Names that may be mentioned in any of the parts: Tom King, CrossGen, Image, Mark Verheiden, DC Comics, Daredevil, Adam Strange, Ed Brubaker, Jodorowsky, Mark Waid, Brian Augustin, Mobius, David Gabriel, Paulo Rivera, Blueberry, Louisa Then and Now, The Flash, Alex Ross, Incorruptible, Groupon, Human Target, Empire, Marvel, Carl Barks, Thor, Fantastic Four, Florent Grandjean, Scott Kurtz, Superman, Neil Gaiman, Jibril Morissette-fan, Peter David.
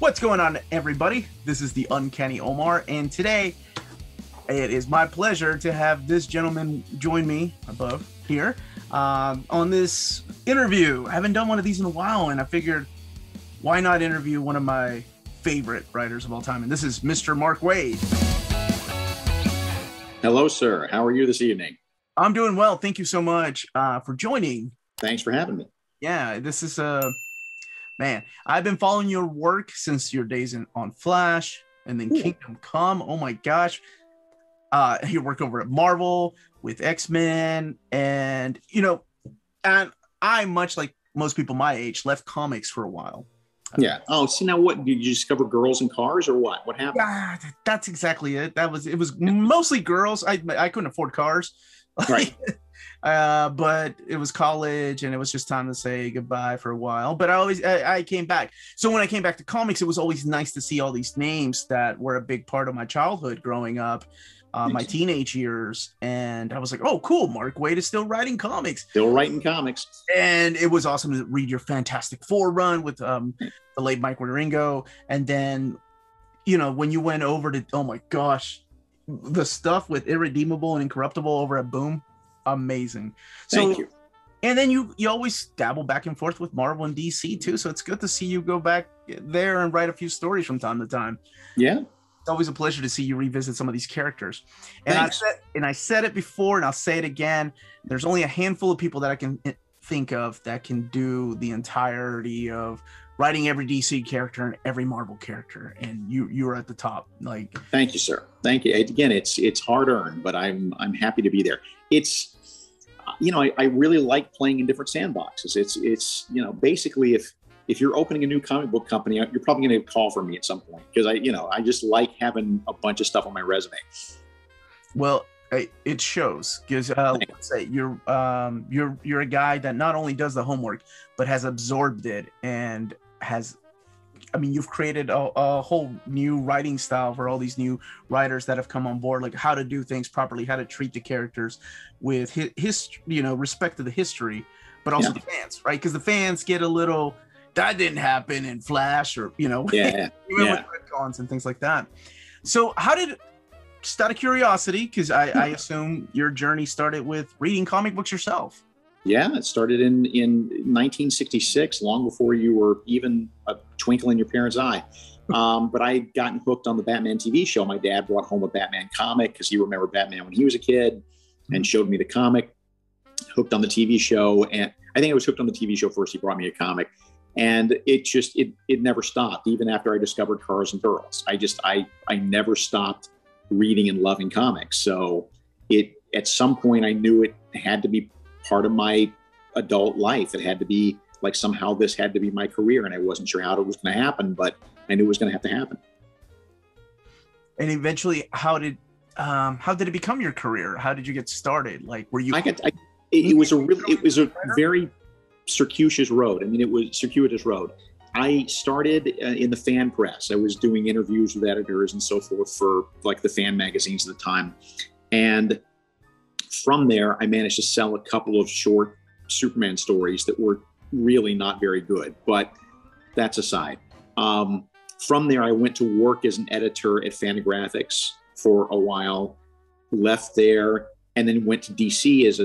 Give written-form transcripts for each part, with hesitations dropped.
What's going on, everybody? This is the Uncanny Omar, and today it is my pleasure to have this gentleman join me above here on this interview. I haven't done one of these in a while, and I figured, why not interview one of my favorite writers of all time? And this is Mr. Mark Waid. Hello, sir. How are you this evening? I'm doing well. Thank you so much for joining. Thanks for having me. Yeah, this is man, I've been following your work since your days on Flash and then Kingdom Come. Oh my gosh. Your work over at Marvel with X-Men, and I, much like most people my age, left comics for a while. Yeah. Oh, so now what? Did you discover girls and cars, or what? What happened? That's exactly it. It was mostly girls. I couldn't afford cars. Right. But it was college, and it was just time to say goodbye for a while. But I came back. So when I came back to comics, it was always nice to see all these names that were a big part of my childhood growing up, my teenage years. And I was like, oh, cool. Mark Waid is still writing comics. Still writing comics. And it was awesome to read your Fantastic Four run with the late Mike Wieringo. And then, when you went over to, oh my gosh, the stuff with Irredeemable and Incorruptible over at Boom. Amazing. Thank you. And then you always dabble back and forth with Marvel and DC too, so it's good to see you go back there and write a few stories from time to time. Yeah, it's always a pleasure to see you revisit some of these characters. And I said it before, and I'll say it again, there's only a handful of people that I can think of that can do the entirety of writing every DC character and every Marvel character, and you're at the top. Like, thank you, sir. Thank you. Again, it's hard earned, but I'm happy to be there. It's, I really like playing in different sandboxes. It's basically, if you're opening a new comic book company, you're probably going to call for me at some point, because I just like having a bunch of stuff on my resume. Well, it shows, because let's say you're a guy that not only does the homework but has absorbed it, and you've created a whole new writing style for all these new writers that have come on board, like how to do things properly, how to treat the characters with his respect to the history, but also the fans, right? Because the fans get a little, that didn't happen in Flash, or even with retcons and things like that. So how did, just out of curiosity, because I assume your journey started with reading comic books yourself. Yeah, it started in 1966, long before you were even a twinkle in your parents' eye. But I had gotten hooked on the Batman TV show. My dad brought home a Batman comic because he remembered Batman when he was a kid, and showed me the comic. Hooked on the TV show, and I think I was hooked on the TV show first. He brought me a comic, and it just it never stopped. Even after I discovered cars and girls, I never stopped reading and loving comics. So at some point I knew it had to be part of my adult life. It had to be like, somehow this had to be my career, and I wasn't sure how it was going to happen, but I knew it was going to have to happen. And eventually, how did it become your career? How did you get started? Like, were you? It was a very circuitous road. I started in the fan press. I was doing interviews with editors and so forth for like the fan magazines at the time, and from there, I managed to sell a couple of short Superman stories that were really not very good, but that's aside. From there, I went to work as an editor at Fantagraphics for a while, left there, and then went to DC as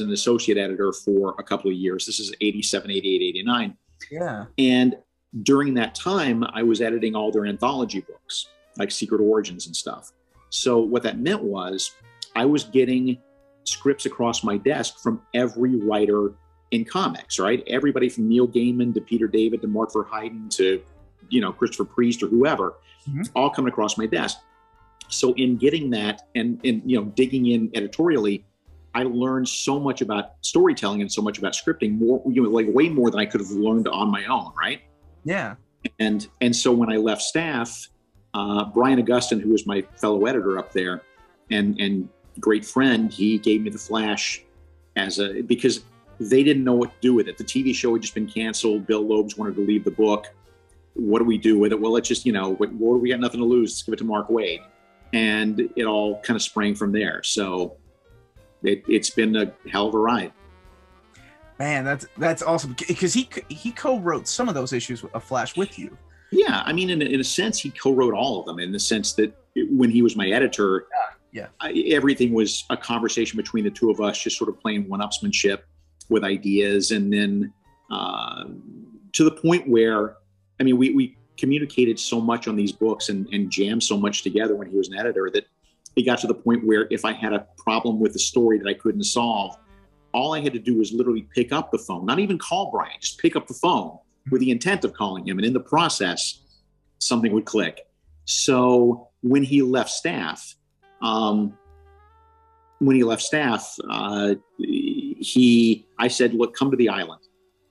an associate editor for a couple of years. This is 87, 88, 89. Yeah. And during that time, I was editing all their anthology books, like Secret Origins and stuff. So what that meant was I was getting scripts across my desk from every writer in comics, right? Everybody from Neil Gaiman to Peter David to Mark Verheiden to, Christopher Priest or whoever, all coming across my desk. So in getting that and digging in editorially, I learned so much about storytelling and so much about scripting, more, like way more than I could have learned on my own, right? Yeah. And so when I left staff, Brian Augustin, who was my fellow editor up there and great friend, he gave me the Flash because they didn't know what to do with it. The TV show had just been canceled. Bill Loeb's wanted to leave the book. What do we do with it? Well, let's just, we got nothing to lose. Let's give it to Mark Waid. And it all kind of sprang from there. So it's been a hell of a ride. Man, that's awesome. Because he co-wrote some of those issues with Flash with you. Yeah, I mean, in a sense, he co-wrote all of them, in the sense that when he was my editor, everything was a conversation between the two of us, just sort of playing one-upsmanship with ideas. And then to the point where, I mean, we communicated so much on these books and jammed so much together when he was an editor, that it got to the point where if I had a problem with a story that I couldn't solve, all I had to do was literally pick up the phone, not even call Brian, just pick up the phone with the intent of calling him. And in the process, something would click. So when he left staff, I said, look, come to the island.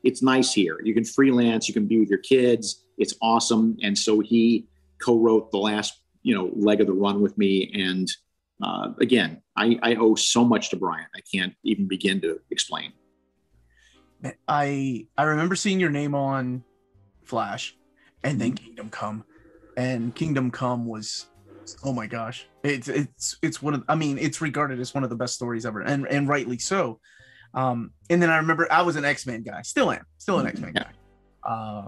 It's nice here. You can freelance, you can be with your kids. It's awesome. And so he co-wrote the last, leg of the run with me. And again, I owe so much to Brian. I can't even begin to explain. I remember seeing your name on Flash and then Kingdom Come. And Kingdom Come was, oh my gosh. It's one of, I mean, it's regarded as one of the best stories ever, and rightly so. And then I remember I was an X-Men guy. Still am. Still an X-Men guy.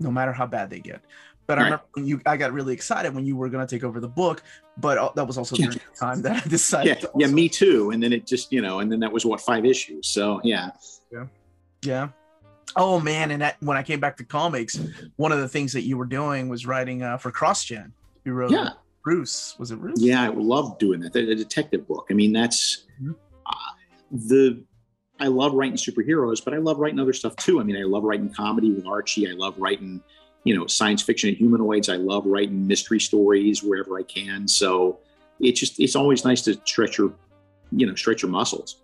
No matter how bad they get. But I remember when I got really excited when you were going to take over the book, but that was also during the time that I decided to also... Yeah, me too. And then it just, and then that was, 5 issues. So, yeah. Oh, man. And that, when I came back to comics, one of the things that you were doing was writing for CrossGen. You wrote Bruce. Was it Bruce? Yeah, I loved doing that. The detective book. I mean, that's... I love writing superheroes, but I love writing other stuff too. I mean, I love writing comedy with Archie. I love writing... science fiction and humanoids. I love writing mystery stories wherever I can. So it's always nice to stretch your muscles.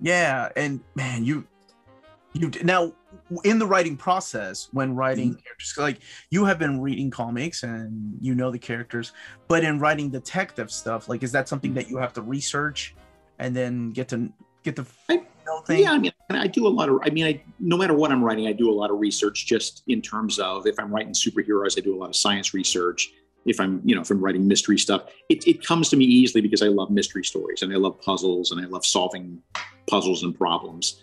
Yeah. And man, you now in the writing process, when writing characters, like you have been reading comics and the characters, but in writing detective stuff, like, is that something that you have to research and then get to thing? Yeah, I mean, I do a lot of, no matter what I'm writing, I do a lot of research, just in terms of, if I'm writing superheroes, I do a lot of science research. If I'm writing mystery stuff, it comes to me easily because I love mystery stories and I love puzzles and I love solving puzzles and problems,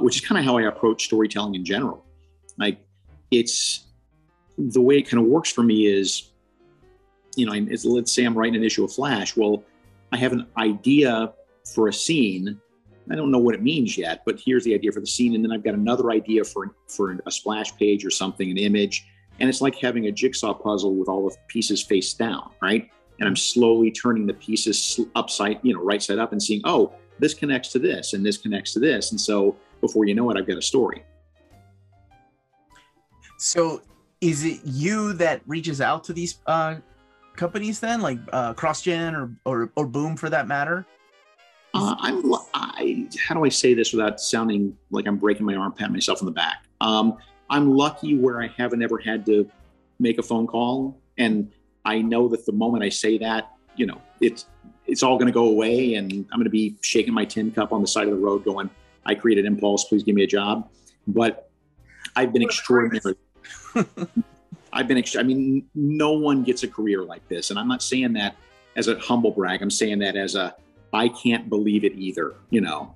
which is kind of how I approach storytelling in general. Like, it's the way it kind of works for me is, let's say I'm writing an issue of Flash. Well, I have an idea for a scene. I don't know what it means yet, but here's the idea for the scene. And then I've got another idea for a splash page or something, an image. And it's like having a jigsaw puzzle with all the pieces face down, right? And I'm slowly turning the pieces right side up and seeing, oh, this connects to this and this connects to this. And so before you know it, I've got a story. So is it you that reaches out to these companies then, like CrossGen or Boom for that matter? How do I say this without sounding like I'm breaking my arm, patting myself on the back? I'm lucky where I haven't ever had to make a phone call. And I know that the moment I say that, it's all going to go away. And I'm going to be shaking my tin cup on the side of the road going, I created Impulse, please give me a job. But I've been extraordinary. No one gets a career like this. And I'm not saying that as a humble brag. I'm saying that as a, I can't believe it either.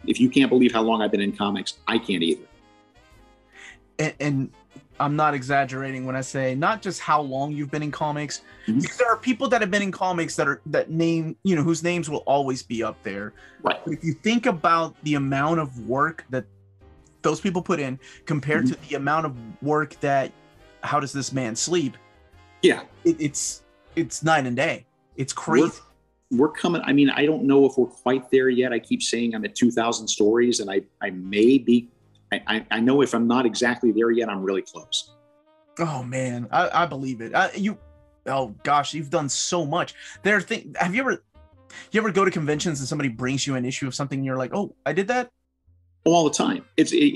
If you can't believe how long I've been in comics, I can't either. And I'm not exaggerating when I say not just how long you've been in comics, because there are people that have been in comics whose names will always be up there. Right. But if you think about the amount of work that those people put in compared to the amount of work that, how does this man sleep? Yeah. It's night and day. It's crazy. We're coming. I mean, I don't know if we're quite there yet. I keep saying I'm at 2,000 stories, and I may be. I know if I'm not exactly there yet, I'm really close. Oh man, I believe it. Oh gosh, you've done so much. Have you ever? You ever go to conventions and somebody brings you an issue of something, and you're like, oh, I did that? Oh, all the time.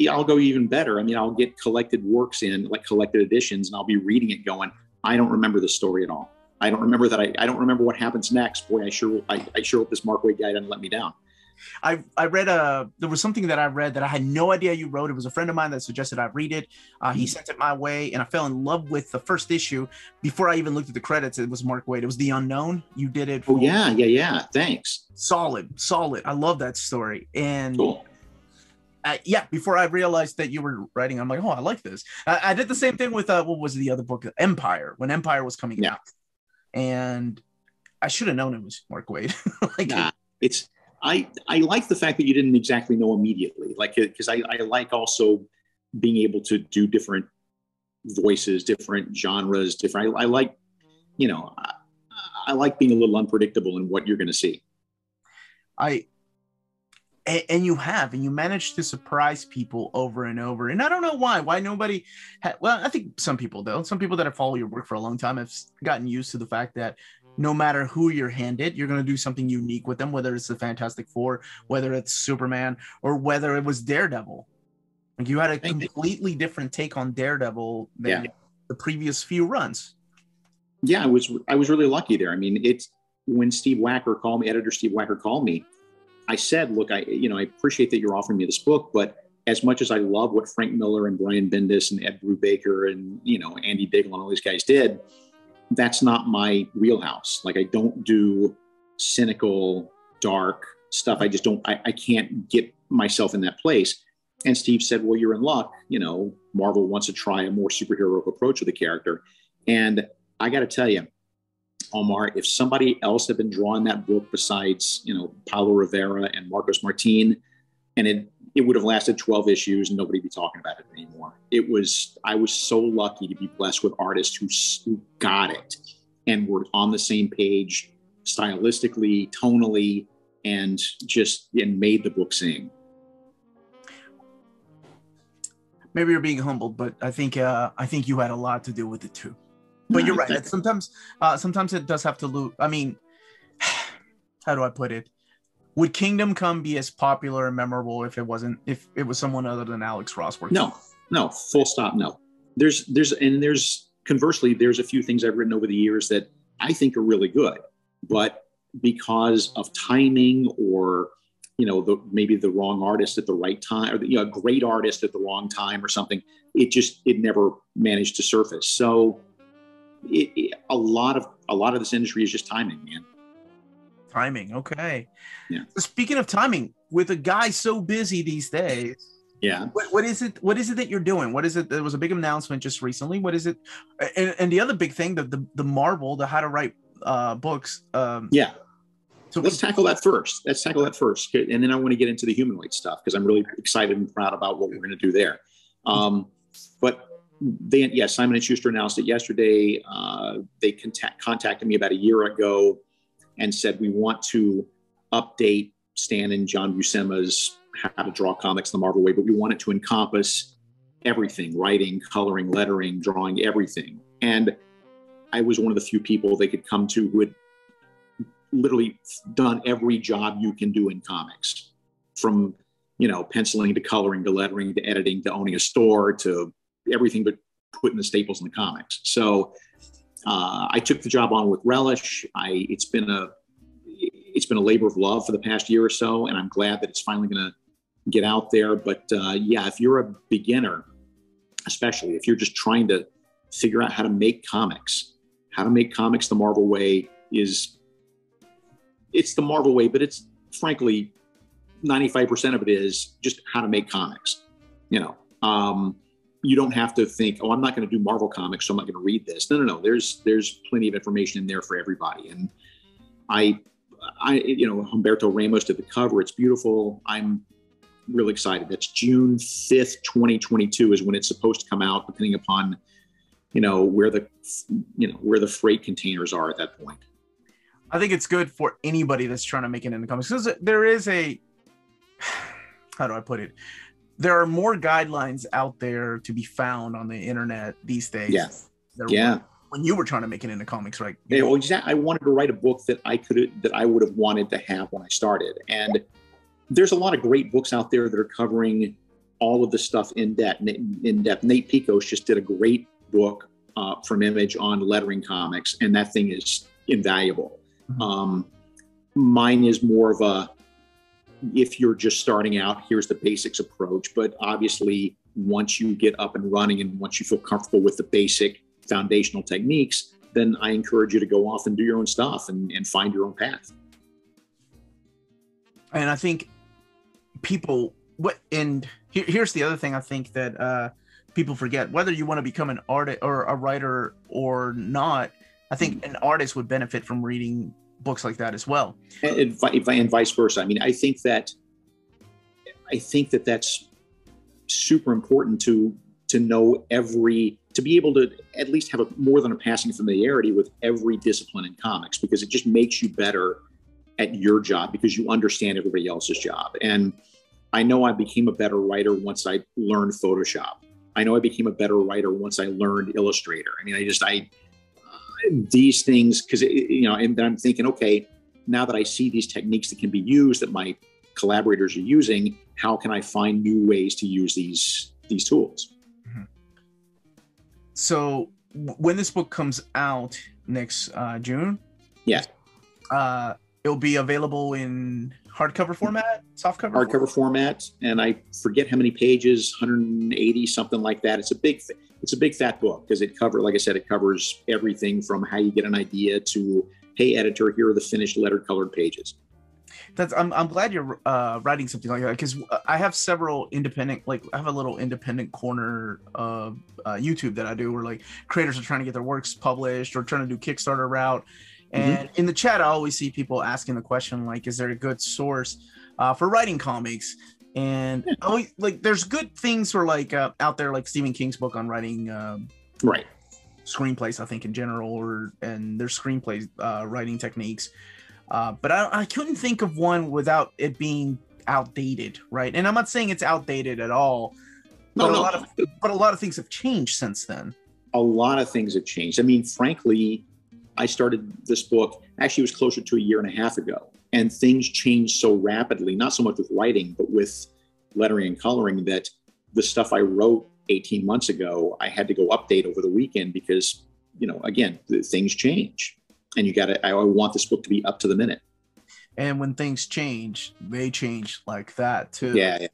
I'll go even better. I mean, I'll get collected works in, like collected editions, and I'll be reading it, going, I don't remember the story at all. I don't remember that. I don't remember what happens next. Boy, I sure hope this Mark Waid guy doesn't let me down. There was something that I read that I had no idea you wrote. It was a friend of mine that suggested I read it. He sent it my way, and I fell in love with the first issue before I even looked at the credits. It was Mark Waid. It was The Unknown. You did it. For Thanks. Solid. I love that story. And cool. yeah, before I realized that you were writing, I'm like, oh, I like this. I did the same thing with, what was the other book? Empire, when Empire was coming out. And I should have known it was Mark Waid. I like the fact that you didn't exactly know immediately, like, because I like also being able to do different voices, different genres, different. I like, you know, I like being a little unpredictable in what you're going to see. And you have, and you manage to surprise people over and over. And I don't know why nobody, well, I think some people though, some people that have followed your work for a long time have gotten used to the fact that no matter who you're handed, you're going to do something unique with them, whether it's the Fantastic Four, whether it's Superman, or whether it was Daredevil. Like you had a completely different take on Daredevil than the previous few runs. Yeah, I was really lucky there. I mean, it's when Steve Wacker called me, editor Steve Wacker called me, I said, look, I appreciate that you're offering me this book, but as much as I love what Frank Miller and Brian Bendis and Ed Brubaker and, you know, Andy Diggle and all these guys did, that's not my wheelhouse. Like I don't do cynical, dark stuff. I just don't, I can't get myself in that place. And Steve said, well, you're in luck. You know, Marvel wants to try a more superheroic approach with the character. And I got to tell you, Omar, if somebody else had been drawing that book besides, you know, Paulo Rivera and Marcos Martin, and it would have lasted 12 issues and nobody would be talking about it anymore. It was, I was so lucky to be blessed with artists who got it and were on the same page stylistically, tonally, and just, and made the book sing. Maybe you're being humbled, but I think you had a lot to do with it too. But you're right. Sometimes it does have to lose. I mean, how do I put it? Would Kingdom Come be as popular and memorable if it was someone other than Alex Rossworth? No, full stop. No, there's conversely, there's a few things I've written over the years that I think are really good, but because of timing or, you know, maybe the wrong artist at the right time, or, you know, a great artist at the wrong time or something, it never managed to surface. So a lot of this industry is just timing, man. Timing. Okay. Yeah. Speaking of timing, with a guy so busy these days. Yeah. What is it that you're doing? What is it? There was a big announcement just recently. What is it? And the other big thing, the Marvel, the how to write books. Yeah. So let's tackle that first. And then I want to get into the humanoid stuff because I'm really excited and proud about what we're going to do there. But they, yeah, Simon and Schuster announced it yesterday. They contacted me about a year ago and said, we want to update Stan and John Buscema's How to Draw Comics the Marvel Way, but we want it to encompass everything, writing, coloring, lettering, drawing, everything. And I was one of the few people they could come to who had literally done every job you can do in comics, from, you know, penciling to coloring to lettering to editing to owning a store to everything but putting the staples in the comics. So I took the job on with relish. It's been a labor of love for the past year or so, and I'm glad that it's finally going to get out there. But yeah, if you're a beginner, especially if you're just trying to figure out how to make comics the Marvel way, it's the Marvel way, but it's frankly 95% of it is just how to make comics. You know, you don't have to think, oh, I'm not going to do Marvel comics, so I'm not going to read this. No. There's plenty of information in there for everybody. And I Humberto Ramos did the cover. It's beautiful. I'm really excited. That's June 5th, 2022 is when it's supposed to come out, depending upon, you know, where the freight containers are at that point. I think it's good for anybody that's trying to make it in the comics. There is a, how do I put it? There are more guidelines out there to be found on the internet these days. Yes. Yeah. When you were trying to make it into comics, right? Yeah, well, exactly. I wanted to write a book that I would have wanted to have when I started. And there's a lot of great books out there that are covering all of the stuff in depth. Nate Picos just did a great book from Image on lettering comics, and that thing is invaluable. Mm-hmm. Mine is more of a, if you're just starting out, here's the basics approach. But obviously, once you get up and running and once you feel comfortable with the basic foundational techniques, then I encourage you to go off and do your own stuff and find your own path. And I think people here's the other thing I think that people forget. Whether you want to become an artist or a writer or not, I think an artist would benefit from reading books like that as well, and vice versa. I mean, I think that that's super important to know to be able to at least have more than a passing familiarity with every discipline in comics, because it just makes you better at your job because you understand everybody else's job. And I know I became a better writer once I learned Photoshop. I know I became a better writer once I learned Illustrator. I mean, these things, because, you know, and I'm thinking, okay, now that I see these techniques that can be used that my collaborators are using, how can I find new ways to use these tools? Mm-hmm. So when this book comes out next June, yes, it'll be available in hardcover format, softcover, hardcover format, and I forget how many pages, 180, something like that. It's a big fat book, because it covers everything from how you get an idea to, hey, editor, here are the finished lettered colored pages. I'm glad you're writing something like that, because I have several independent, like I have a little independent corner of YouTube that I do where like creators are trying to get their works published or trying to do Kickstarter route. And in the chat, I always see people asking the question, like, is there a good source for writing comics? And always, like, there's good things for like out there, like Stephen King's book on writing screenplays, I think, in general, and there's screenplay writing techniques. But I couldn't think of one without it being outdated, right? And I'm not saying it's outdated at all, but a lot of things have changed since then. A lot of things have changed. I mean, frankly, I started this book, actually it was closer to a year and a half ago, and things changed so rapidly, not so much with writing, but with lettering and coloring, that the stuff I wrote 18 months ago, I had to go update over the weekend because, you know, again, things change. And I want this book to be up to the minute. And when things change, they change like that too. Yeah.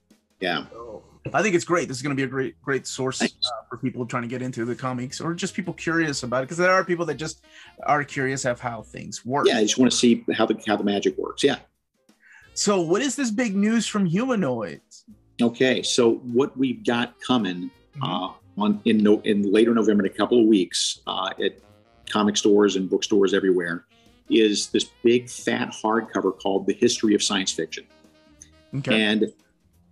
So I think it's great. This is going to be a great source for people trying to get into the comics, or just people curious about it, because there are people that just are curious of how things work. Yeah, I just want to see how the magic works. Yeah. So what is this big news from Humanoids? Okay, so what we've got coming in later November, in a couple of weeks, at comic stores and bookstores everywhere, is this big fat hardcover called The History of Science Fiction. Okay. And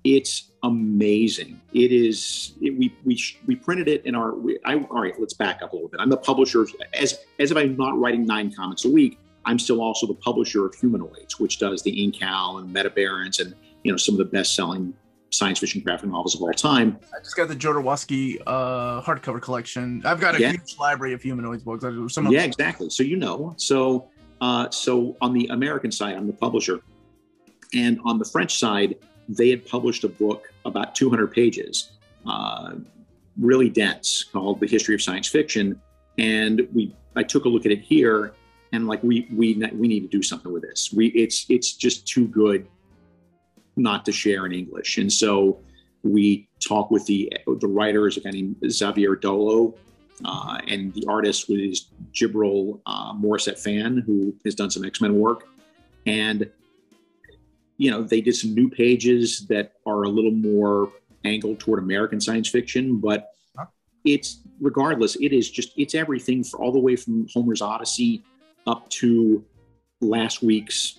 it's amazing. It is, we printed it in our, all right, let's back up a little bit. I'm the publisher of, as if I'm not writing 9 comics a week, I'm still also the publisher of Humanoids, which does the Incal and Metabarons and, you know, some of the best-selling science fiction graphic novels of all time. I just got the Jodorowsky hardcover collection. I've got a huge library of Humanoids books. Exactly. So, you know, so on the American side, I'm the publisher. And on the French side, they had published a book about 200 pages, really dense, called The History of Science Fiction. And I took a look at it here, and like, we need to do something with this. It's just too good not to share in English. And so we talk with the writers, a guy named Xavier Dolo, and the artist was Jibril Morissette Fan, who has done some X-Men work. And, you know, they did some new pages that are a little more angled toward American science fiction, but it's, regardless, it is just, it's everything for all the way from Homer's Odyssey up to last week's,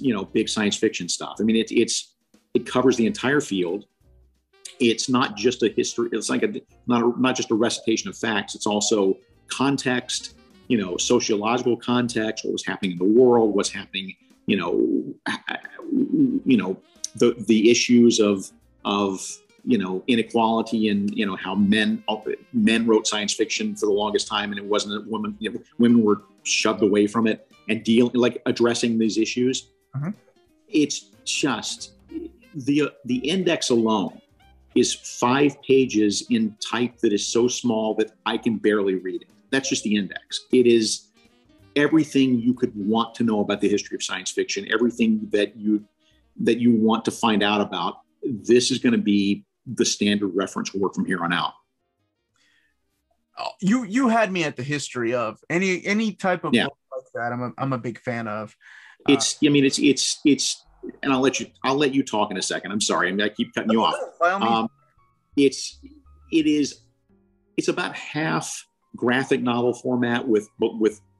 you know, big science fiction stuff. I mean, it covers the entire field. It's not just a history. It's like not just a recitation of facts. It's also context, you know, sociological context, what was happening in the world, what's happening, you know, the issues of, you know, inequality, and, you know, how men wrote science fiction for the longest time, and it wasn't a woman, you know, women were shoved away from it, and addressing these issues. Mm-hmm. It's just the index alone is 5 pages in type that is so small that I can barely read it. That's just the index. It is everything you could want to know about the history of science fiction, everything that you want to find out about. This is going to be the standard reference work from here on out. You had me at the history of any type of book like that. I'm a big fan of. It's and I'll let you talk in a second. I'm sorry. I keep cutting you off. It's about half graphic novel format with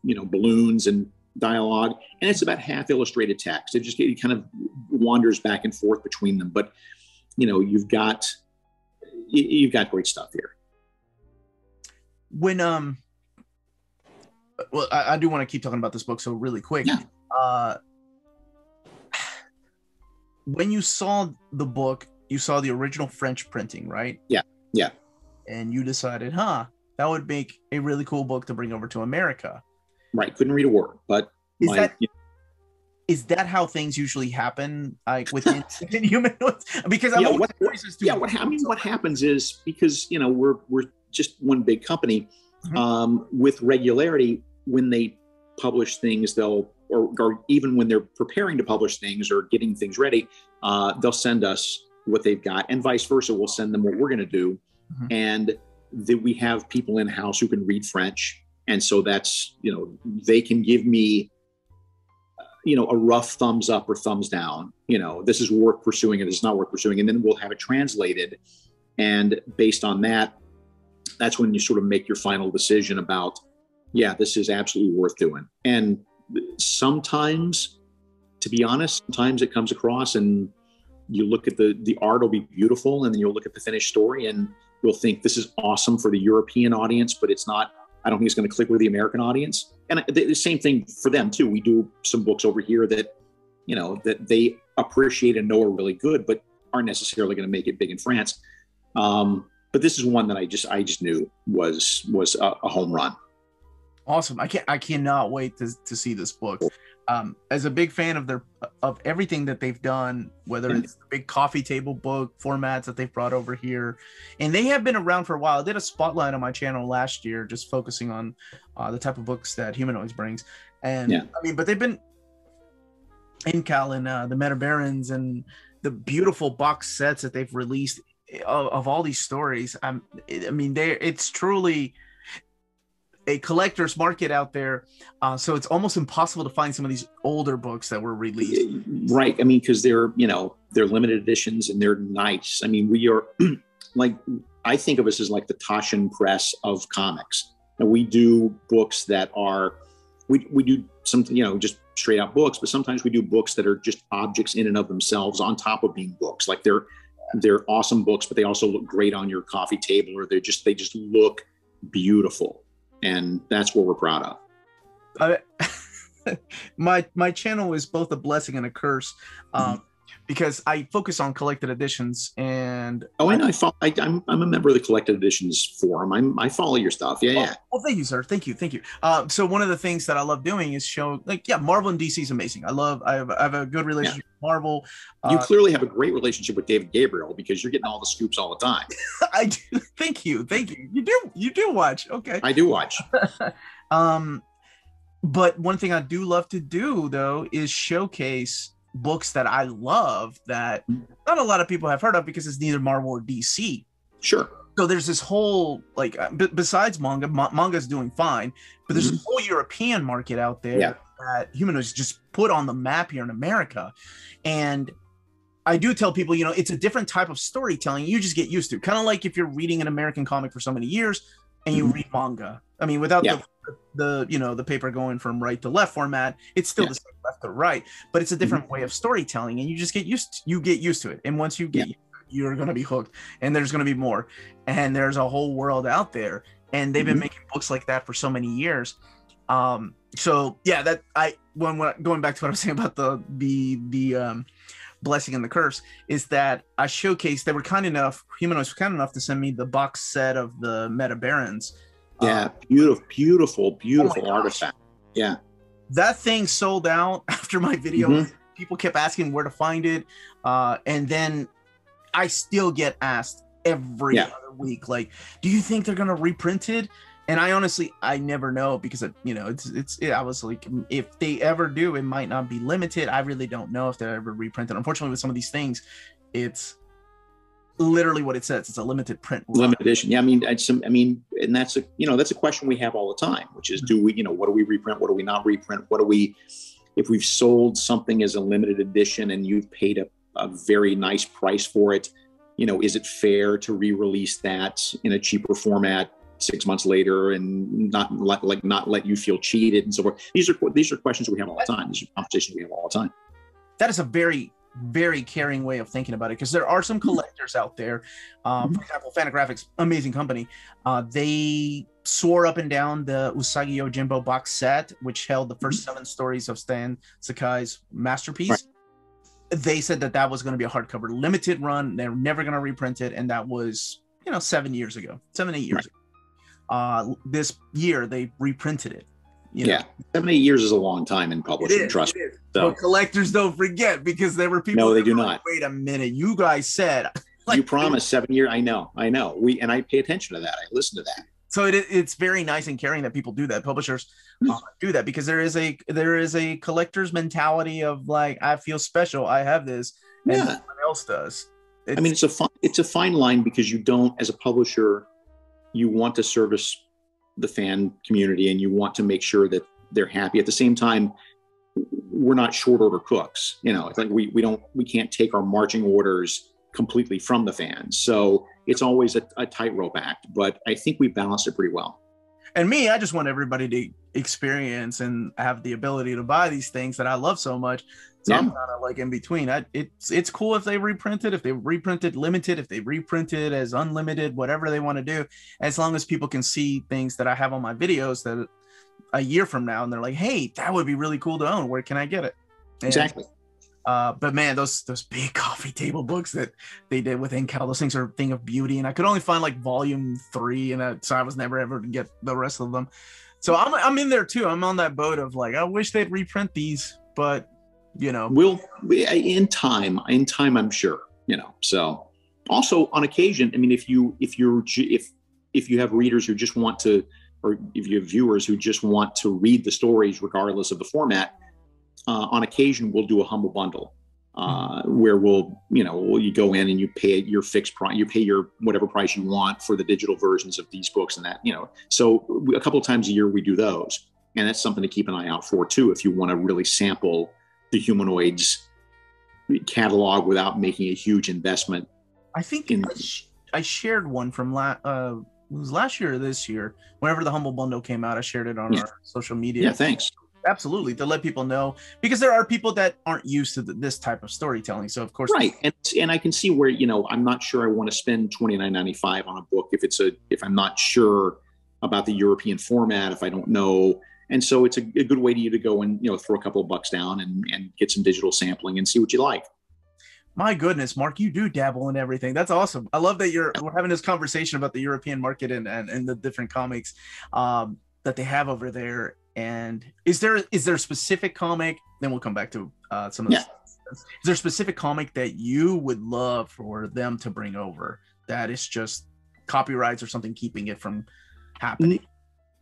balloons and dialogue, and it's about half illustrated text. It kind of wanders back and forth between them, but you've got great stuff here. When I do want to keep talking about this book, so really quick. Yeah. When you saw the book, you saw the original French printing, right? Yeah. Yeah. And you decided, that would make a really cool book to bring over to America. Right. Couldn't read a word, but is that how things usually happen? Like within Humanoids? Because what happens is, because we're just one big company. Mm-hmm. With regularity, when they publish things, or even when they're preparing to publish things or getting things ready, they'll send us what they've got, and vice versa, we'll send them what we're going to do. Mm-hmm. And we have people in house who can read French, and so that's they can give me a rough thumbs up or thumbs down. This is worth pursuing and this is not worth pursuing, and then we'll have it translated, and based on that. That's when you sort of make your final decision about, this is absolutely worth doing. And sometimes, to be honest, sometimes it comes across and you look at the art will be beautiful, and then you'll look at the finished story and you'll think this is awesome for the European audience, but it's not, I don't think it's going to click with the American audience. And the same thing for them too. We do some books over here that, that they appreciate and know are really good, but aren't necessarily going to make it big in France. But this is one that I just knew was a home run. Awesome! I cannot wait to see this book. As a big fan of everything that they've done, whether it's the big coffee table book formats that they've brought over here, and they have been around for a while. I did a spotlight on my channel last year, just focusing on the type of books that Humanoids brings. And but they've been Incal and the Meta Barons and the beautiful box sets that they've released. Of all these stories, it's truly a collector's market out there. So it's almost impossible to find some of these older books that were released. Right. Because they're, they're limited editions and they're nice. We are I think of us as like the Toshin Press of comics. And we do books that are, we do something, just straight out books, but sometimes we do books that are just objects in and of themselves on top of being books. Like they're awesome books, but they also look great on your coffee table, or they just look beautiful, and that's what we're proud of. My channel is both a blessing and a curse, because I focus on collected editions, and I'm a member of the collected editions forum. I follow your stuff. Well, thank you, sir. Thank you. So one of the things that I love doing is show Marvel and DC is amazing. I have a good relationship. Yeah. Marvel. You clearly have a great relationship with David Gabriel, because you're getting all the scoops all the time. I do. Thank you. You do watch. Okay. I do watch. But one thing I do love to do though is showcase books that I love that not a lot of people have heard of, because it's neither Marvel or DC. Sure. So there's this whole besides manga, manga's doing fine, but there's this whole European market out there. Yeah. That Humanoids just put on the map here in America. And I do tell people, it's a different type of storytelling. You just get used to, kind of like if you're reading an American comic for so many years and you read manga. Without the paper going from right to left format, it's still the same left to right, but it's a different way of storytelling, and you just get used to it. And once you get you're going to be hooked, and there's going to be more, and there's a whole world out there, and they've been making books like that for so many years. Going back to what I was saying about the blessing and the curse is that I showcased, Humanoids were kind enough to send me the box set of the Meta Barons. Beautiful artifact. Yeah. That thing sold out after my video. People kept asking where to find it. And then I still get asked every other week, do you think they're going to reprint it? And I honestly, I never know, because I was like, if they ever do, it might not be limited. I really don't know if they're ever reprinted. Unfortunately, with some of these things, it's literally what it says. It's a limited print. Limited edition. Yeah. And that's that's a question we have all the time, which is, do we, what do we reprint? What do we not reprint? What do we, if we've sold something as a limited edition and you've paid a very nice price for it, you know, is it fair to re-release that in a cheaper format 6 months later and not let you feel cheated and so forth? These are questions we have all the time. These are conversations we have all the time. That is a very, very caring way of thinking about it, because there are some collectors out there. For example, Fantagraphics, amazing company. They swore up and down the Usagi Yojimbo box set, which held the first 7 stories of Stan Sakai's masterpiece. Right. They said that that was going to be a hardcover limited run. They're never going to reprint it. And that was, you know, 7, 8 years right. ago. This year, they reprinted it. You know? Yeah, 7, 8 years is a long time in publishing, trust me. So. But collectors don't forget, because there were people who were like, wait a minute, you guys said. Like, you promised 7 years. I know. And I pay attention to that. I listen to that. So it's very nice and caring that people do that. Publishers do that, because there is a collector's mentality of like, I feel special, I have this, and no one else does. I mean, it's a fine line, because you don't, as a publisher, you want to service the fan community and you want to make sure that they're happy. At the same time, we're not short order cooks. You know, it's like we can't take our marching orders completely from the fans. So it's always a tightrope act, but I think we balance it pretty well. And me, I just want everybody to experience and have the ability to buy these things that I love so much. So yeah. I'm kind of like in between. It's cool if they reprinted limited, if they reprinted as unlimited, whatever they want to do, as long as people can see things that I have on my videos that a year from now, and they're like, hey, that would be really cool to own. Where can I get it? And exactly. But man, those big coffee table books that they did with Incal, those things are a thing of beauty. And I could only find like volume 3, so I was never ever to get the rest of them. So I'm in there too. I'm on that boat of like, I wish they'd reprint these, but you know, in time, I'm sure, you know. So also on occasion, I mean, if you have readers who just want to, or if you have viewers who just want to read the stories regardless of the format, on occasion, we'll do a humble bundle where you go in and you pay your fixed price, you pay your whatever price you want for the digital versions of these books and that, you know. So a couple of times a year we do those, and that's something to keep an eye out for too, if you want to really sample the Humanoids catalog without making a huge investment. I think I shared one from last year or this year, whenever the humble bundle came out. I shared it on our social media. Yeah, thanks. Absolutely, to let people know, because there are people that aren't used to this type of storytelling. So of course, right, and I can see where, you know, I'm not sure I want to spend $29.95 on a book if I'm not sure about the European format, if I don't know, and so it's a good way to you to go and, you know, throw a couple of bucks down and get some digital sampling and see what you like. My goodness, Mark, you do dabble in everything. That's awesome. I love that we're having this conversation about the European market and the different comics that they have over there. And is there a specific comic? Then we'll come back to some of this. Is there a specific comic that you would love for them to bring over that is just copyrights or something keeping it from happening?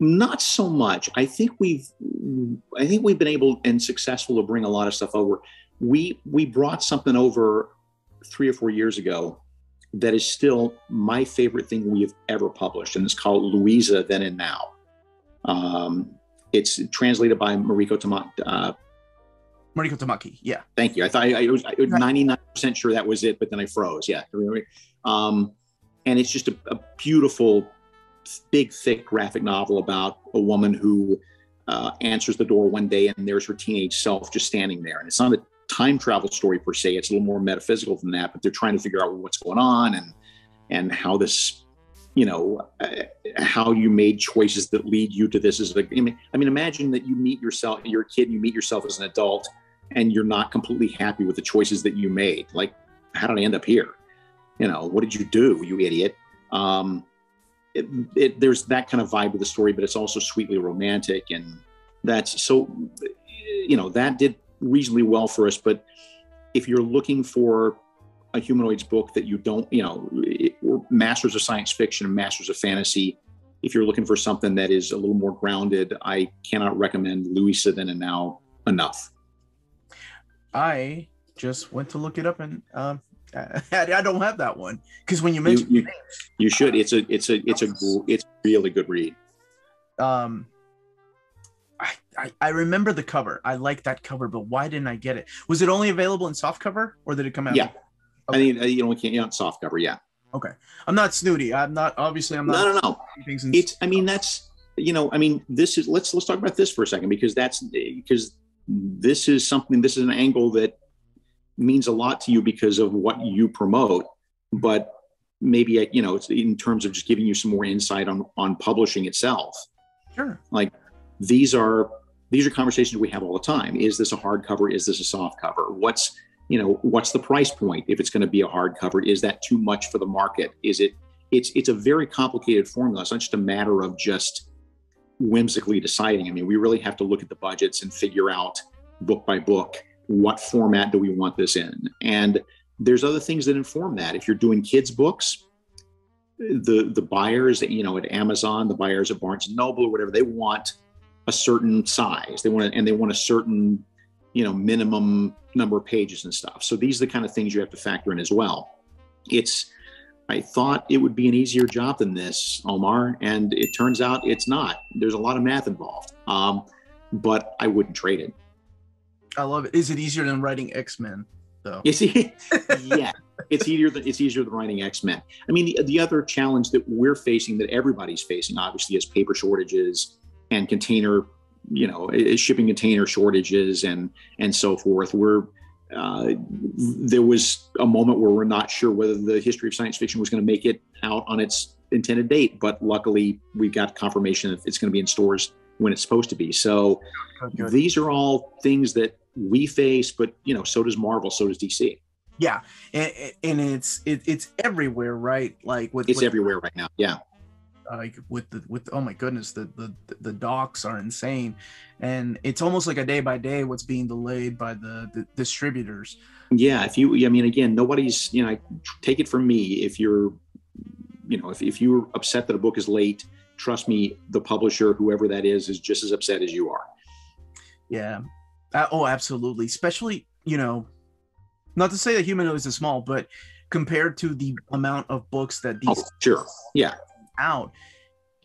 Not so much. I think we've been able and successful to bring a lot of stuff over. We brought something over 3 or 4 years ago that is still my favorite thing we have ever published, and it's called Louisa Then and Now. It's translated by Mariko Tamaki. Mariko Tamaki, yeah. Thank you. I thought I was 99% sure that was it, but then I froze. Yeah. And it's just a beautiful, big, thick graphic novel about a woman who answers the door one day and there's her teenage self just standing there. And it's not a time travel story per se. It's a little more metaphysical than that, but they're trying to figure out what's going on and how this, you know, how you made choices that lead you to this. Is like, I mean, imagine that you meet yourself, you're a kid, you meet yourself as an adult, and you're not completely happy with the choices that you made. Like, how did I end up here? You know, what did you do, you idiot? There's that kind of vibe with the story, but it's also sweetly romantic, and that's so, you know, that did reasonably well for us. But if you're looking for a Humanoids book that you don't, you know, masters of science fiction and masters of fantasy, if you're looking for something that is a little more grounded, I cannot recommend Louisa Then and Now enough. I just went to look it up, and I don't have that one, because when you mentioned you should. It's a really good read. I I remember the cover. I like that cover, but why didn't I get it? Was it only available in softcover, or did it come out? Yeah, okay. I mean, you know, we can't on softcover. Yeah. Okay. I'm not snooty. I'm not. Obviously, I'm not. No. It's. I mean, that's. You know, I mean, this is. Let's talk about this for a second, because that's this is something. This is an angle that means a lot to you because of what you promote, but maybe, you know, it's in terms of just giving you some more insight on publishing itself. Sure. Like these are conversations we have all the time. Is this a hardcover? Is this a soft cover? What's the price point? If it's going to be a hardcover, is that too much for the market? It's a very complicated formula. It's not just a matter of just whimsically deciding. I mean, we really have to look at the budgets and figure out book by book, what format do we want this in? And there's other things that inform that. If you're doing kids books, the buyers, you know, at Amazon, the buyers at Barnes & Noble or whatever, they want a certain size. They want a certain, you know, minimum number of pages and stuff. So these are the kind of things you have to factor in as well. I thought it would be an easier job than this, Omar, and it turns out it's not. There's a lot of math involved, but I wouldn't trade it. I love it. Is it easier than writing X-Men? So. Yeah, it's easier than writing X-Men. I mean, the other challenge that we're facing, that everybody's facing, obviously, is paper shortages and shipping container shortages and so forth. There was a moment where we're not sure whether the history of science fiction was going to make it out on its intended date, but luckily we got confirmation that it's going to be in stores when it's supposed to be. So these are all things that we face, but, you know, so does Marvel, so does DC. Yeah. And it's everywhere, right? Like it's everywhere right now. Yeah. Like with oh my goodness, the docs are insane, and it's almost like a day by day what's being delayed by the distributors. Yeah, again, nobody's, you know, take it from me, if you're, you know, if you're upset that a book is late, trust me, the publisher, whoever that is just as upset as you are. Yeah, oh absolutely, especially, you know, not to say that Humanoids is small, but compared to the amount of books that these sure, yeah, out,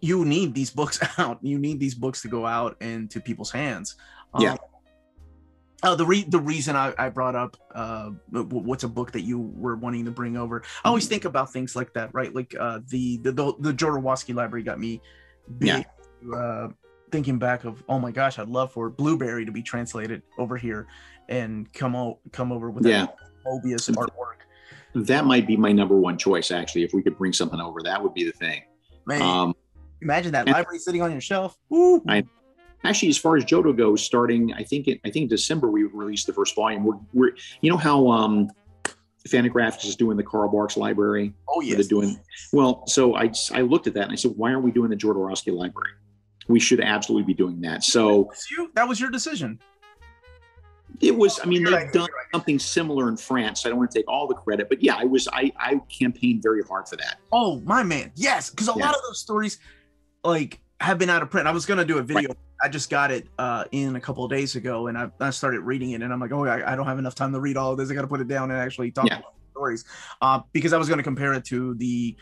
you need these books out. You need these books to go out into people's hands. Yeah. The reason I brought up what's a book that you were wanting to bring over. I always think about things like that, right? Like the Jodorowsky library got me big, yeah. Thinking back of, oh my gosh, I'd love for Blueberry to be translated over here and come over with that Mobius artwork. That might be my number one choice, actually. If we could bring something over, that would be the thing. Man, imagine that library sitting on your shelf. Woo. Actually, as far as Jodo goes, starting I think December we released the first volume. We're you know how Fantagraphics is doing the Carl Barks library. Oh yeah, they're doing well. So I looked at that and I said, why aren't we doing the Jodorowsky library? We should absolutely be doing that. So that was your decision. It was, I mean, they've done something similar in France. I don't want to take all the credit, but yeah, I campaigned very hard for that. Oh, my man. Yes. Because a lot of those stories like have been out of print. I was going to do a video. Right. I just got it in a couple of days ago, and I started reading it, and I'm like, oh, I don't have enough time to read all of this. I got to put it down and actually talk about the stories, because I was going to compare it to the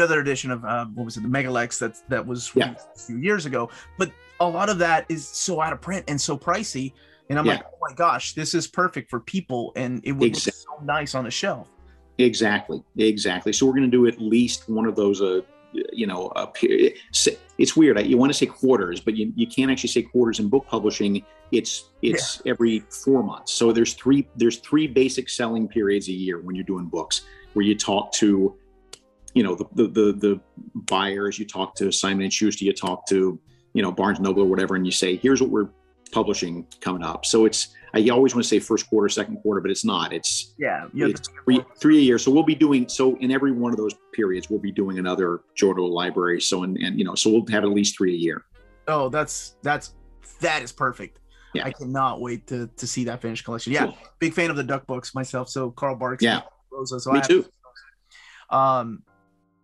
other edition of, the Megalex that was a few years ago. But a lot of that is so out of print and so pricey. And I'm like, oh my gosh, this is perfect for people, and it would look so nice on a shelf. Exactly. So we're going to do at least one of those, it's weird. You want to say quarters, but you can't actually say quarters in book publishing. It's every 4 months. So there's three basic selling periods a year when you're doing books, where you talk to, you know, the buyers, you talk to Simon and Schuster, you talk to, you know, Barnes and Noble or whatever, and you say, here's what we're publishing coming up. So I always want to say first quarter, second quarter, but it's not. It's three a year. So we'll be doing, so in every one of those periods, we'll be doing another Jordo library. So, so we'll have at least three a year. Oh, that is perfect. Yeah. I cannot wait to see that finished collection. Yeah. Cool. Big fan of the Duck books myself. So Carl Barks. Yeah. Rosa, so me too.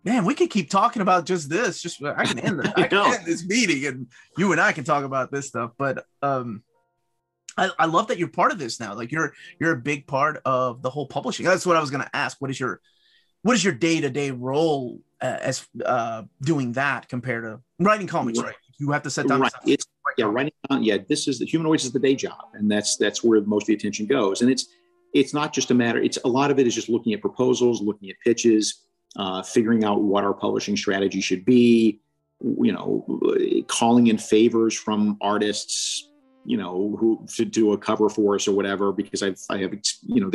Man, we could keep talking about just this. I can end this meeting, and you and I can talk about this stuff. But I love that you're part of this now. Like you're a big part of the whole publishing. That's what I was going to ask. What is your day-to-day role doing that compared to writing comics? Right, you have to set down. Right. It's Yeah, writing down. Yeah, this is the Humanoids is the day job, and that's where most of the attention goes. And it's not just a matter. It's a lot of it is just looking at proposals, looking at pitches, figuring out what our publishing strategy should be. You know, calling in favors from artists, you know, who to do a cover for us or whatever, because I have you know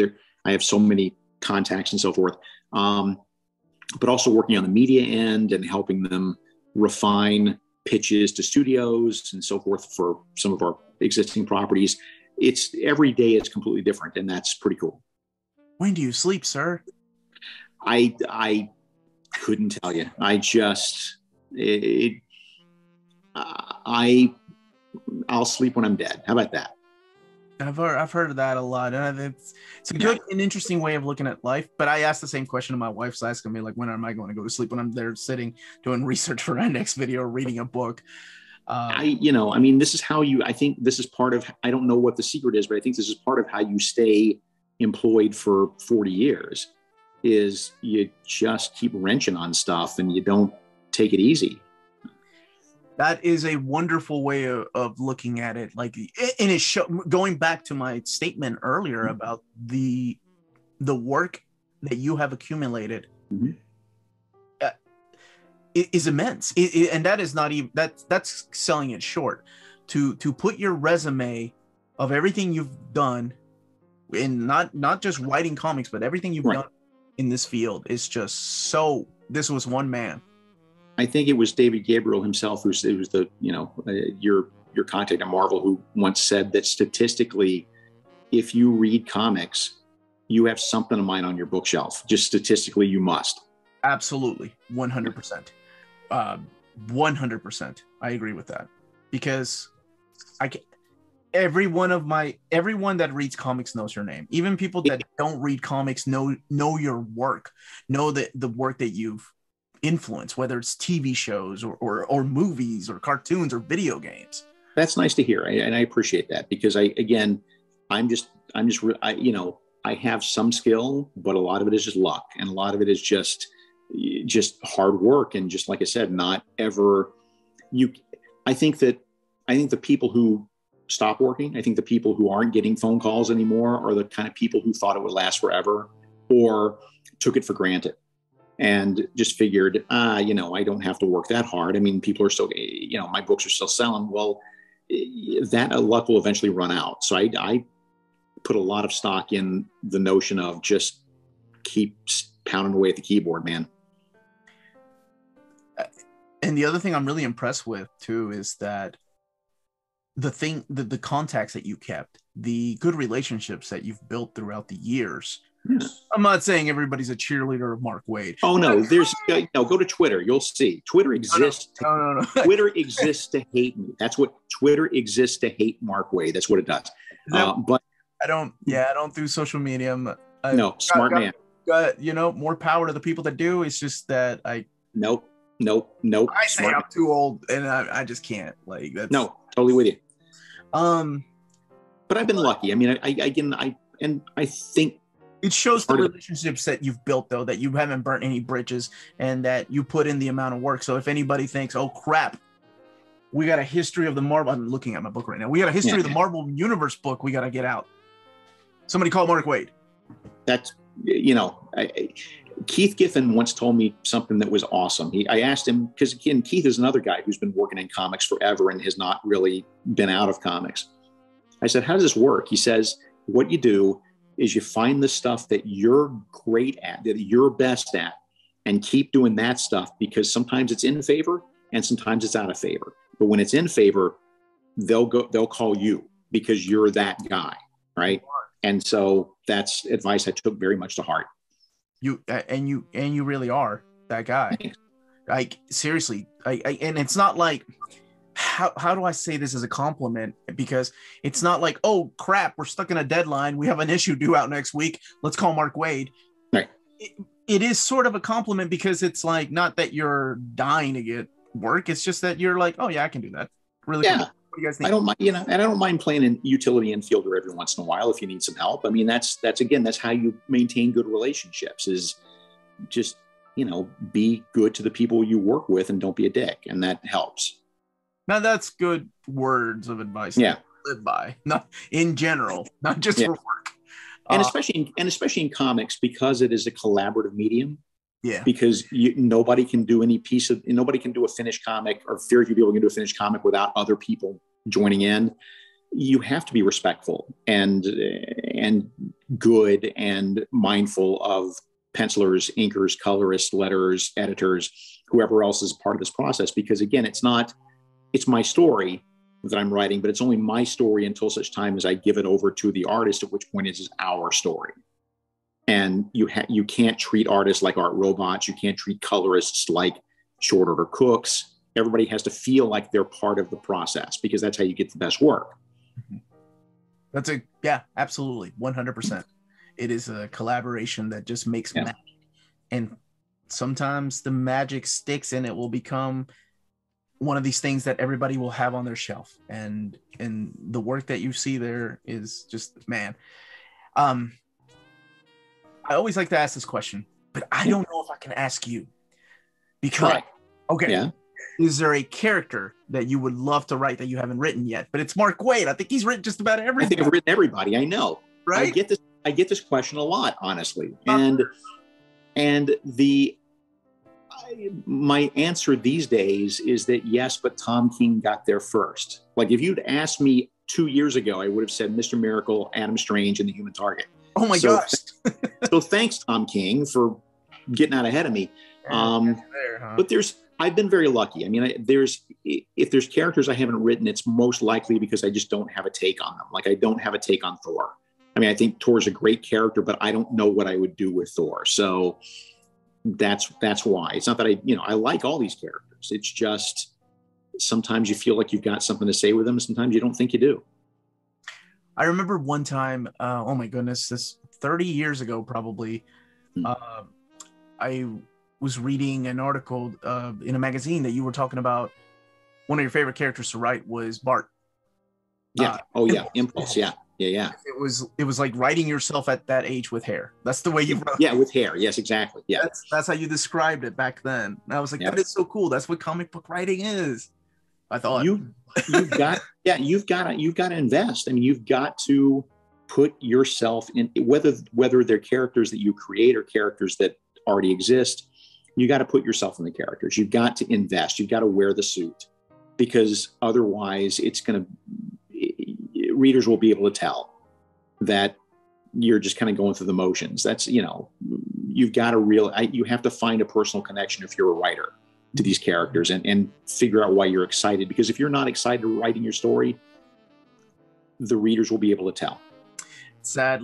I have so many contacts and so forth. But also working on the media end and helping them refine pitches to studios and so forth for some of our existing properties. It's every day is completely different, and that's pretty cool. When do you sleep, sir? I couldn't tell you. I'll sleep when I'm dead. How about that? I've heard of that a lot, and it's a good and interesting way of looking at life. But I asked the same question to my wife, so asking me like, when am I going to go to sleep? When I'm there sitting doing research for our next video, or reading a book. This is how you. I think this is part of. I don't know what the secret is, but I think this is part of how you stay employed for 40 years. Is you just keep wrenching on stuff and you don't take it easy. That is a wonderful way of looking at it. Like, in a show, going back to my statement earlier about the work that you have accumulated is immense, and that is not even that's selling it short. To put your resume of everything you've done, and not just writing comics, but everything you've done in this field is just so. This was one man. I think it was David Gabriel himself who was the, you know, your contact at Marvel, who once said that statistically, if you read comics, you have something of mine on your bookshelf. Just statistically, you must. Absolutely. 100%. 100%. I agree with that, because everyone that reads comics knows your name. Even people that don't read comics know your work, know the work that you've influence, whether it's TV shows or movies or cartoons or video games. That's nice to hear, and I appreciate that, because I have some skill, but a lot of it is just luck, and a lot of it is just hard work, and just like I said, not ever you. I think the people who stop working, I think the people who aren't getting phone calls anymore are the kind of people who thought it would last forever or took it for granted. And just figured, I don't have to work that hard. I mean, people are still, my books are still selling. Well, that luck will eventually run out. So I put a lot of stock in the notion of just keep pounding away at the keyboard, man. And the other thing I'm really impressed with too is that the contacts that you kept, the good relationships that you've built throughout the years. Yeah. I'm not saying everybody's a cheerleader of Mark Waid. Oh no, go to Twitter. You'll see. Twitter exists. No. Twitter exists to hate me. That's what Twitter exists to hate Mark Waid. That's what it does. But I don't do social media. Smart man. More power to the people that do. It's just that Nope. I say I'm too old, and I just can't. Like that's no, totally with you. But I've been lucky. I mean, I think. It shows the relationships that you've built, though, that you haven't burnt any bridges and that you put in the amount of work. So if anybody thinks, oh, crap, we got a history of the Marvel. I'm looking at my book right now. We got a history of the Marvel Universe book. We got to get out. Somebody call Mark Waid. That's, Keith Giffen once told me something that was awesome. I asked him, because again, Keith is another guy who's been working in comics forever and has not really been out of comics. I said, how does this work? He says, what you do is you find the stuff that you're great at, that you're best at, and keep doing that stuff, because sometimes it's in favor and sometimes it's out of favor. But when it's in favor, they'll call you because you're that guy, right? And so that's advice I took very much to heart. You really are that guy. Like seriously, and it's not like how do I say this as a compliment? Because it's not like, oh crap, we're stuck in a deadline. We have an issue due out next week. Let's call Mark Waid. Right. It is sort of a compliment, because it's like, not that you're dying to get work. It's just that you're like, oh yeah, I can do that. Really? Yeah. Cool. What do you guys think? I don't mind, and I don't mind playing in utility infielder every once in a while if you need some help. I mean, that's how you maintain good relationships, is just, be good to the people you work with and don't be a dick. And that helps. Now that's good words of advice yeah. that I live by, not in general, not just yeah. for work. And especially in comics, because it is a collaborative medium. Yeah. Because nobody can do a finished comic, or very few people can do a finished comic without other people joining in. You have to be respectful and good and mindful of pencilers, inkers, colorists, letterers, editors, whoever else is part of this process. Because again, it's my story that I'm writing, but it's only my story until such time as I give it over to the artist, at which point it is our story. And you can't treat artists like art robots. You can't treat colorists like short order cooks. Everybody has to feel like they're part of the process, because that's how you get the best work. That's yeah, absolutely. 100%. It is a collaboration that just makes yeah. magic. And sometimes the magic sticks, and it will become one of these things that everybody will have on their shelf. And the work that you see there is just, man. I always like to ask this question, but I don't know if I can ask you, because, right. okay, yeah. is there a character that you would love to write that you haven't written yet? But it's Mark Waid. I think he's written just about everything. I think I've written everybody I know. Right? I get this question a lot, honestly. And my answer these days is that yes, but Tom King got there first. Like, if you'd asked me 2 years ago, I would have said Mr. Miracle, Adam Strange, and the Human Target. Oh my gosh. So thanks, Tom King, for getting out ahead of me. But I've been very lucky. I mean, if there's characters I haven't written, it's most likely because I just don't have a take on them. Like, I don't have a take on Thor. I mean, I think Thor's a great character, but I don't know what I would do with Thor. So that's why. It's not that I like all these characters. It's just sometimes you feel like you've got something to say with them. Sometimes you don't think you do. I remember one time, oh my goodness, this 30 years ago, probably, I was reading an article in a magazine that you were talking about. One of your favorite characters to write was Bart. Yeah. Oh yeah. Impulse. Yeah. Yeah. Yeah. It was like writing yourself at that age with hair. That's the way you wrote. Yeah. With hair. Yes, exactly. Yeah. That's how you described it back then. And I was like, yeah. That is so cool. That's what comic book writing is. I thought you've got to invest. I mean, you've got to put yourself in, whether they're characters that you create or characters that already exist. You got to put yourself in the characters. You've got to invest. You've got to wear the suit, because otherwise readers will be able to tell that you're just kind of going through the motions. That's, you've got to you have to find a personal connection if you're a writer to these characters, and figure out why you're excited. Because if you're not excited writing your story, the readers will be able to tell. Sad,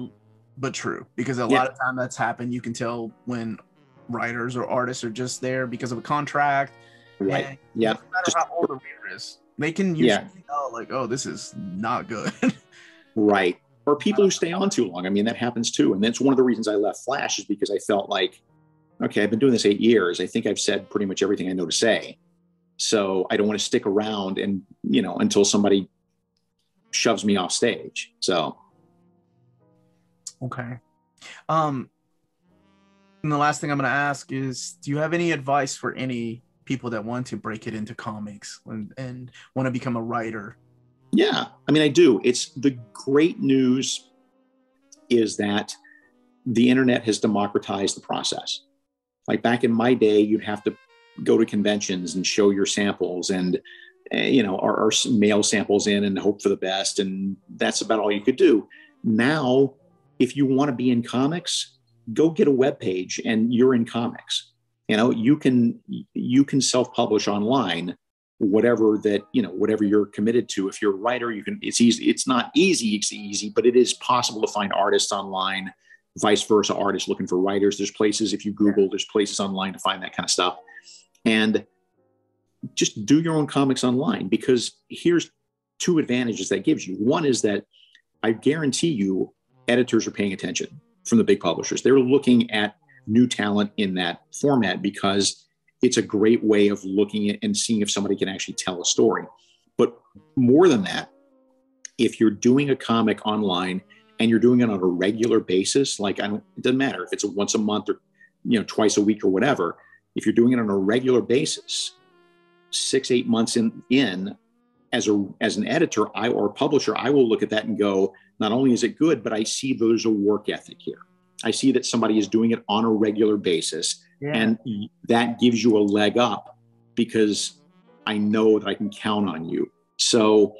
but true. Because a lot of time that's happened. You can tell when writers or artists are just there because of a contract. Right. Yeah. No matter how old the reader is, they can usually tell, like, oh, this is not good. Right. Or people who stay on too long. I mean, that happens too. And that's one of the reasons I left Flash, is because I felt like, okay, I've been doing this 8 years. I think I've said pretty much everything I know to say. So I don't want to stick around and, until somebody shoves me off stage. So. Okay. And the last thing I'm going to ask is, do you have any advice for any people that want to break it into comics and want to become a writer? Yeah. I mean, I do. It's the great news is that the internet has democratized the process. Like, back in my day, you'd have to go to conventions and show your samples and, or mail samples in and hope for the best. And that's about all you could do. Now, if you want to be in comics, go get a web page and you're in comics. You can self-publish online, whatever you're committed to. If you're a writer, it's easy. It's not easy. It's easy, but it is possible to find artists online. Vice versa, artists looking for writers. There's places, if you Google, there's places online to find that kind of stuff. And just do your own comics online, because here's two advantages that gives you. One is that I guarantee you editors are paying attention from the big publishers. They're looking at new talent in that format, because it's a great way of looking at and seeing if somebody can actually tell a story. But more than that, if you're doing a comic online, and you're doing it on a regular basis, like, it doesn't matter if it's once a month or, twice a week or whatever, if you're doing it on a regular basis, 6-8 months in, as an editor or publisher, I will look at that and go, not only is it good, but I see there's a work ethic here. I see that somebody is doing it on a regular basis. Yeah. And that gives you a leg up because I know that I can count on you. So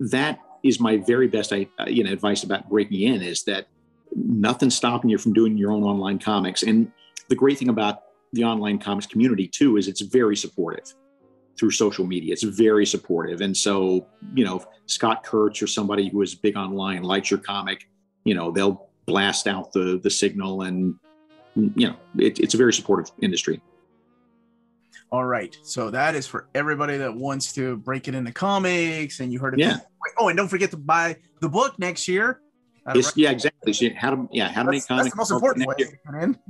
that is my very best advice about breaking in, is that nothing's stopping you from doing your own online comics. And the great thing about the online comics community too is it's very supportive through social media. It's very supportive. And so, if Scott Kurtz or somebody who is big online likes your comic, they'll blast out the signal, and it's a very supportive industry. All right. So that is for everybody that wants to break it into comics, and you heard it. Yeah. Oh, and don't forget to buy the book next year. Yeah, exactly. So how to make comics. That's the most important way.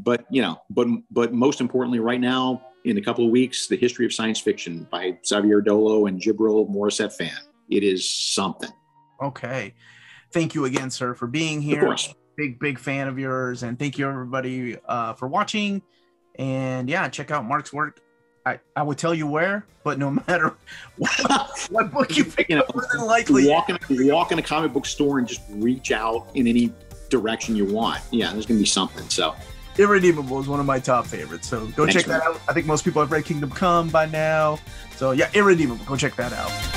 But most importantly, right now, in a couple of weeks, The History of Science Fiction by Xavier Dolo and Jibril Morissette-Fan. It is something. Okay. Thank you again, sir, for being here. Of course. Big fan of yours. And thank you, everybody, for watching. And yeah, check out Mark's work. I would tell you where, but no matter what book you pick up, more than likely. Walk in a comic book store and just reach out in any direction you want. Yeah, there's going to be something. So Irredeemable is one of my top favorites. So go check that out. I think most people have read Kingdom Come by now. So yeah, Irredeemable. Go check that out.